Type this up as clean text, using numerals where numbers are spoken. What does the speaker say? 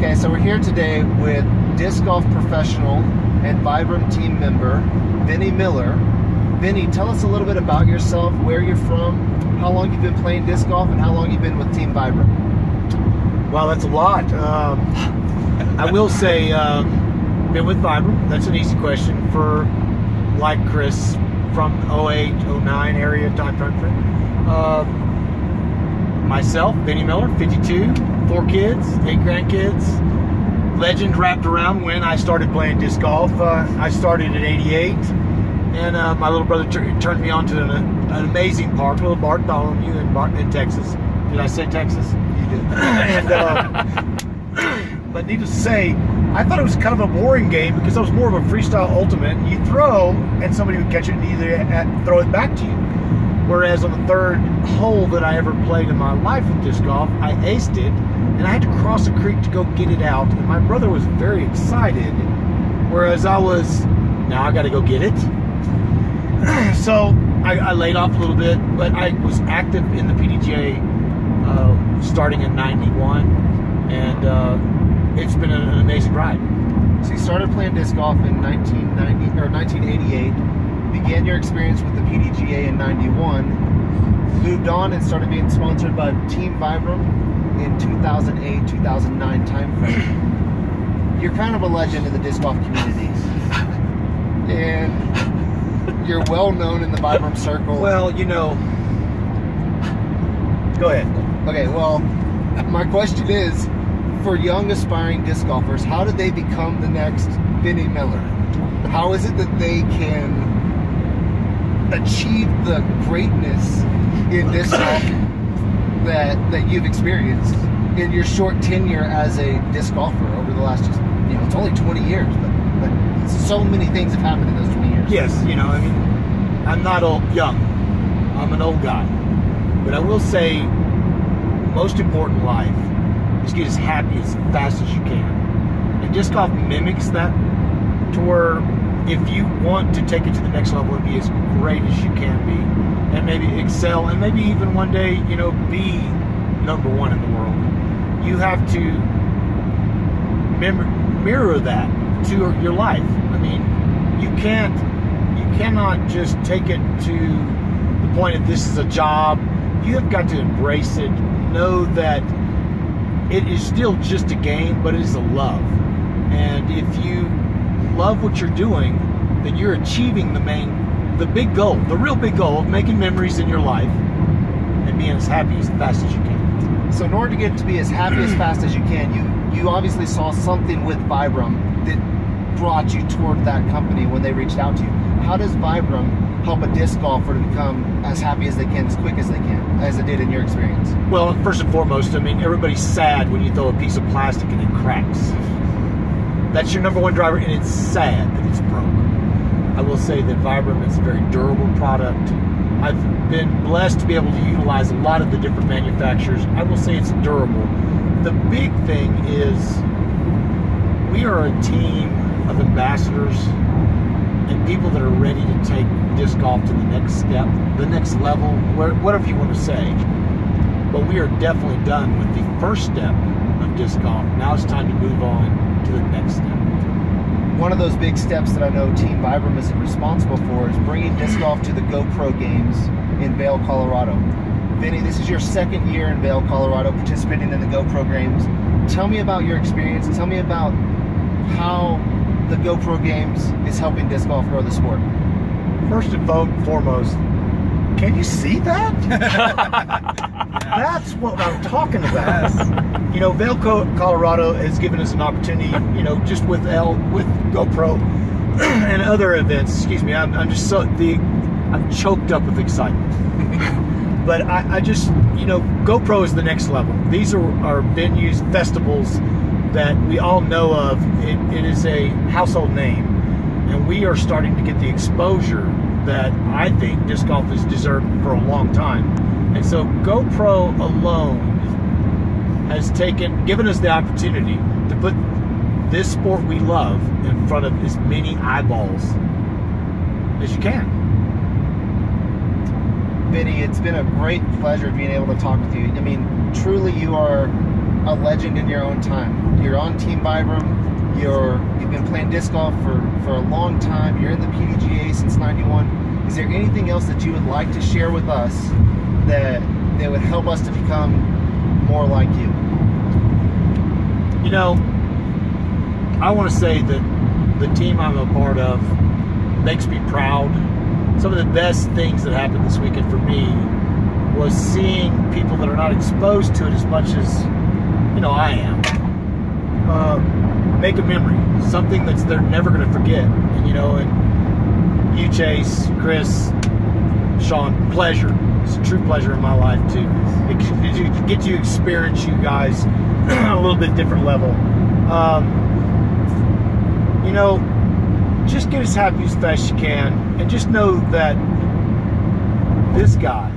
Okay, so we're here today with disc golf professional and Vibram team member, Vinnie Miller. Vinnie, tell us a little bit about yourself, where you're from, how long you've been playing disc golf, and how long you've been with Team Vibram. Wow, that's a lot. I will say, been with Vibram, that's an easy question, for, like Chris, from 08, 09 area time frame. Myself, Vinnie Miller, 52, 4 kids, 8 grandkids. Legend wrapped around when I started playing disc golf. I started at 88, and my little brother turned me on to an amazing park, little Bartholomew in Texas. Did I say Texas? You did. And, but needless to say, I thought it was kind of a boring game because I was more of a freestyle ultimate. You throw, and somebody would catch it and either throw it back to you. Whereas on the third hole that I ever played in my life with disc golf, I aced it, and I had to cross a creek to go get it out, and my brother was very excited, whereas I was, now I gotta go get it. So I laid off a little bit, but I was active in the PDGA starting in '91, and it's been an amazing ride. So you started playing disc golf in 1990 or 1988. Began your experience with the PDGA in '91, moved on and started being sponsored by Team Vibram in 2008, 2009 timeframe. You're kind of a legend in the disc golf community, and you're well known in the Vibram circle. Well, you know. Go ahead. Okay. Well, my question is, for young aspiring disc golfers, how do they become the next Vinnie Miller? How is it that they can achieve the greatness in disc golf that you've experienced in your short tenure as a disc golfer over the last, you know, it's only 20 years, but so many things have happened in those 20 years. Yes, you know, I mean, I'm not young. I'm an old guy. But I will say, most important in life is get as happy as fast as you can. And disc golf mimics that to where, if you want to take it to the next level and be as great as you can be, and maybe excel, and maybe even one day, you know, be #1 in the world, you have to mirror that to your life. I mean, you cannot just take it to the point that this is a job. You have got to embrace it, know that it is still just a game, but it is a love. And if you love what you're doing, then you're achieving the big goal, the real big goal of making memories in your life and being as happy as fast as you can. So in order to get to be as happy as fast as you can, you obviously saw something with Vibram that brought you toward that company when they reached out to you. How does Vibram help a disc golfer to become as happy as they can, as quick as they can, as it did in your experience? Well, first and foremost, I mean, everybody's sad when you throw a piece of plastic and it cracks. That's your #1 driver, and it's sad that it's broke. I will say that Vibram is a very durable product. I've been blessed to be able to utilize a lot of the different manufacturers. I will say it's durable. The big thing is we are a team of ambassadors and people that are ready to take disc golf to the next step, the next level, whatever you want to say. But we are definitely done with the first step of disc golf. Now it's time to move on to the next step. One of those big steps that I know Team Vibram is responsible for is bringing disc golf to the GoPro games in Vail, Colorado. Vinnie, this is your second year in Vail, Colorado, participating in the GoPro games. Tell me about your experience. Tell me about how the GoPro games is helping disc golf grow the sport. First and foremost, can you see that? That's what I'm talking about. Yes. You know, Vail, Colorado has given us an opportunity, you know, just with GoPro and other events. Excuse me, I'm just so, I'm choked up with excitement. But I just, you know, GoPro is the next level. These are venues, festivals that we all know of. It is a household name. And we are starting to get the exposure that I think disc golf has deserved for a long time. And so GoPro alone has given us the opportunity to put this sport we love in front of as many eyeballs as you can. Vinnie, it's been a great pleasure being able to talk with you. I mean, truly you are a legend in your own time. You're on Team Vibram, you've been playing disc golf for a long time, you're in the PDGA since '91. Is there anything else that you would like to share with us that would help us to become more like you? You know, I want to say that the team I'm a part of makes me proud. Some of the best things that happened this weekend for me was seeing people that are not exposed to it as much as, you know, I am, make a memory, something that they're never going to forget. And, you know, and you, Chase, Chris, Sean, pleasure. It's a true pleasure in my life to get to experience you guys on a little bit different level. You know, just get as happy as fast as you can, and just know that this guy